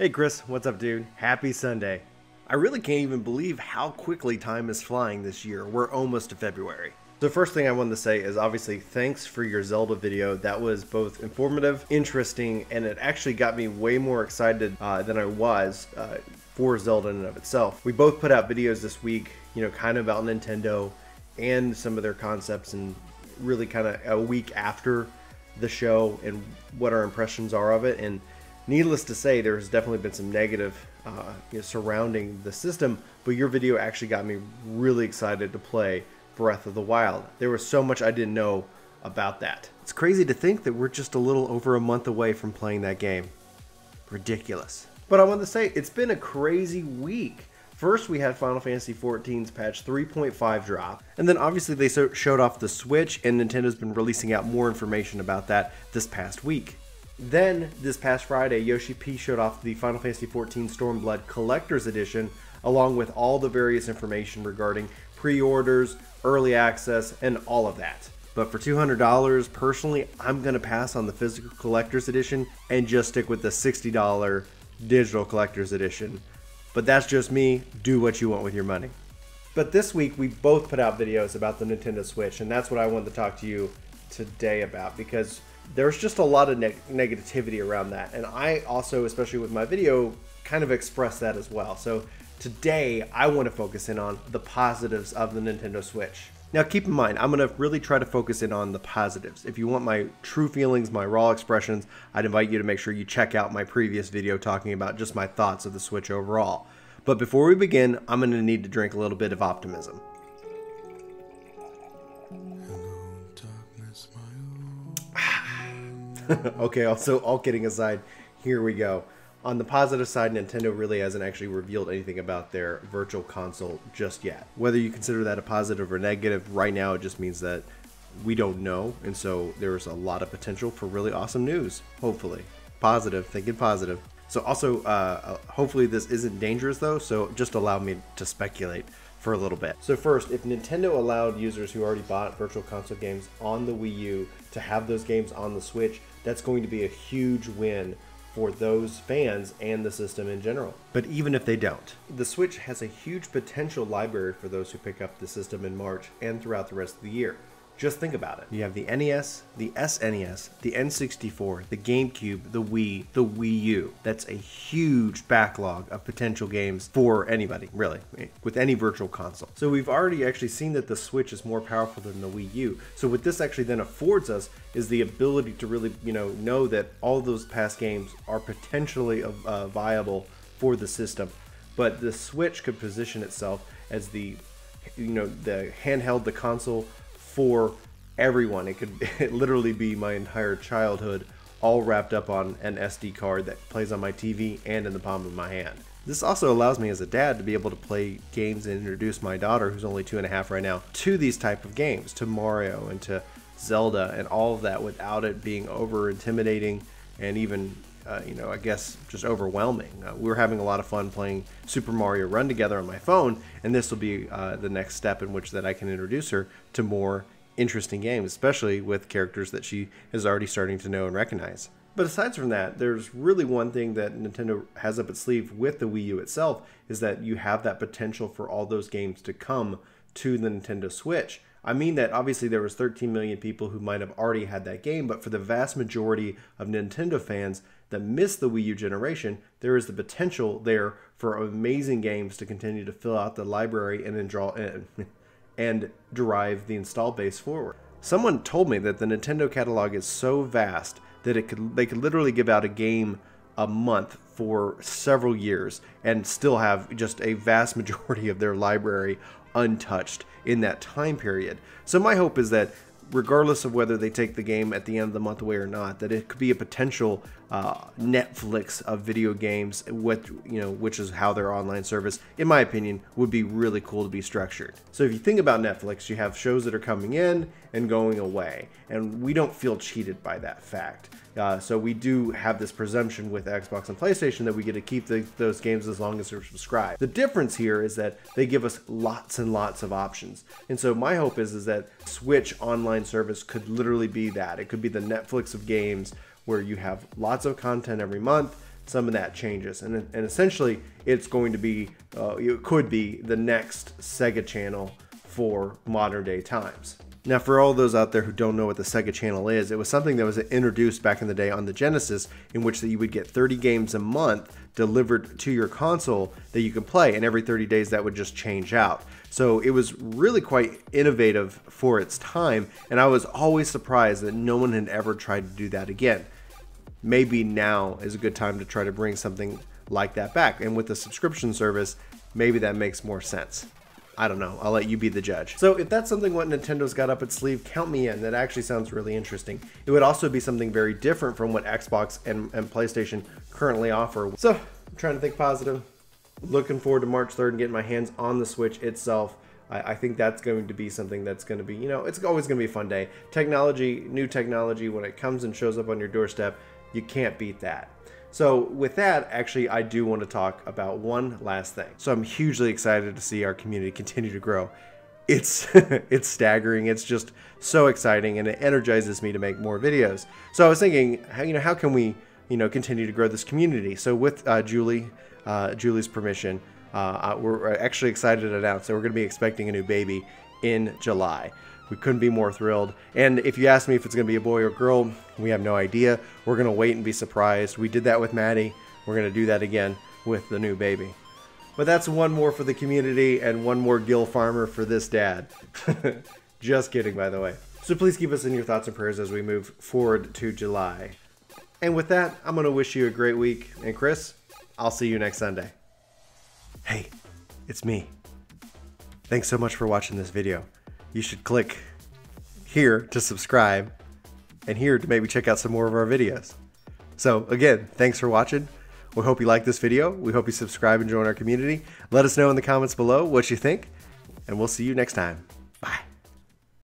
Hey Chris, what's up dude? Happy Sunday. I really can't even believe how quickly time is flying this year. We're almost to February. The first thing I wanted to say is obviously thanks for your Zelda video. That was both informative, interesting, and it actually got me way more excited than I was for Zelda in and of itself. We both put out videos this week, you know, kind of about Nintendo and some of their concepts, and really kind of a week after the show and what our impressions are of it. And needless to say, there's definitely been some negative you know, surrounding the system, but your video actually got me really excited to play Breath of the Wild. There was so much I didn't know about that. It's crazy to think that we're just a little over a month away from playing that game. Ridiculous. But I want to say it's been a crazy week. First we had Final Fantasy XIV's patch 3.5 drop, and then obviously they showed off the Switch, and Nintendo's been releasing out more information about that this past week. Then this past Friday, Yoshi P showed off the Final Fantasy XIV Stormblood Collector's Edition, along with all the various information regarding pre-orders, early access, and all of that. But for $200, personally, I'm gonna pass on the physical collector's edition and just stick with the $60 digital collector's edition. But that's just me. Do what you want with your money. But this week, we both put out videos about the Nintendo Switch, and that's what I wanted to talk to you today about, because there's just a lot of negativity around that. And I also, especially with my video, kind of express that as well. So today, I want to focus in on the positives of the Nintendo Switch. Now keep in mind, I'm going to really try to focus in on the positives. If you want my true feelings, my raw expressions, I'd invite you to make sure you check out my previous video talking about just my thoughts of the Switch overall. But before we begin, I'm going to need to drink a little bit of optimism. Hello, darkness, my own. Okay, also all kidding aside, here we go. On the positive side, Nintendo really hasn't actually revealed anything about their virtual console just yet. Whether you consider that a positive or negative, right now it just means that we don't know, and so there's a lot of potential for really awesome news, hopefully. Positive, thinking positive. So also, hopefully this isn't dangerous though, so just allow me to speculate for a little bit. So first, if Nintendo allowed users who already bought virtual console games on the Wii U to have those games on the Switch, that's going to be a huge win for those fans and the system in general. But even if they don't, the Switch has a huge potential library for those who pick up the system in March and throughout the rest of the year. Just think about it. You have the NES, the SNES, the N64, the GameCube, the Wii, the Wii U. That's a huge backlog of potential games for anybody, really, with any virtual console. So we've already actually seen that the Switch is more powerful than the Wii U. So what this actually then affords us is the ability to really, you know that all those past games are potentially viable for the system. But the Switch could position itself as the, you know, the handheld, the console, for everyone. It could literally be my entire childhood all wrapped up on an SD card that plays on my TV and in the palm of my hand. This also allows me as a dad to be able to play games and introduce my daughter, who's only 2.5 right now, to these type of games, to Mario and to Zelda and all of that, without it being over intimidating and even you know, I guess just overwhelming. We were having a lot of fun playing Super Mario Run together on my phone, and this will be the next step in which that I can introduce her to more interesting games, especially with characters that she is already starting to know and recognize. But aside from that, there's really one thing that Nintendo has up its sleeve with the Wii U itself, is that you have that potential for all those games to come to the Nintendo Switch. I mean that obviously there was 13 million people who might have already had that game, but for the vast majority of Nintendo fans that missed the Wii U generation, there is the potential there for amazing games to continue to fill out the library and drive the install base forward. Someone told me that the Nintendo catalog is so vast that they could literally give out a game a month for several years and still have just a vast majority of their library untouched in that time period. So my hope is that regardless of whether they take the game at the end of the month away or not, that it could be a potential Netflix of video games, which is how their online service, in my opinion, would be really cool to be structured. So if you think about Netflix, you have shows that are coming in and going away, and we don't feel cheated by that fact. So we do have this presumption with Xbox and PlayStation that we get to keep those games as long as they're subscribed. The difference here is that they give us lots and lots of options. And so my hope is that Switch online service could literally be that. It could be the Netflix of games, where you have lots of content every month, some of that changes. And essentially, it's going to be, it could be the next Sega Channel for modern day times. Now, for all those out there who don't know what the Sega Channel is, it was something that was introduced back in the day on the Genesis, in which that you would get 30 games a month delivered to your console that you can play, and every 30 days that would just change out. So it was really quite innovative for its time, and I was always surprised that no one had ever tried to do that again. Maybe now is a good time to try to bring something like that back, and with the subscription service, maybe that makes more sense. I don't know, I'll let you be the judge. So if that's something what Nintendo's got up its sleeve, count me in. That actually sounds really interesting. It would also be something very different from what Xbox and PlayStation currently offer. So I'm trying to think positive. Looking forward to March 3rd and getting my hands on the Switch itself. I think that's going to be something that's going to be, you know, it's always going to be a fun day. Technology, new technology, when it comes and shows up on your doorstep, you can't beat that. So with that, actually, I do want to talk about one last thing. So I'm hugely excited to see our community continue to grow. It's it's staggering. It's just so exciting, and it energizes me to make more videos. So I was thinking, how can we, continue to grow this community? So with Julie's permission, we're actually excited to announce that we're going to be expecting a new baby in July. We couldn't be more thrilled. And if you ask me if it's gonna be a boy or a girl, we have no idea. We're gonna wait and be surprised. We did that with Maddie. We're gonna do that again with the new baby. But that's one more for the community and one more Gill Farmer for this dad. Just kidding, by the way. So please keep us in your thoughts and prayers as we move forward to July. And with that, I'm gonna wish you a great week. And Chris, I'll see you next Sunday. Hey, it's me. Thanks so much for watching this video. You should click here to subscribe and here to maybe check out some more of our videos. So again, thanks for watching. We hope you like this video. We hope you subscribe and join our community. Let us know in the comments below what you think, and we'll see you next time.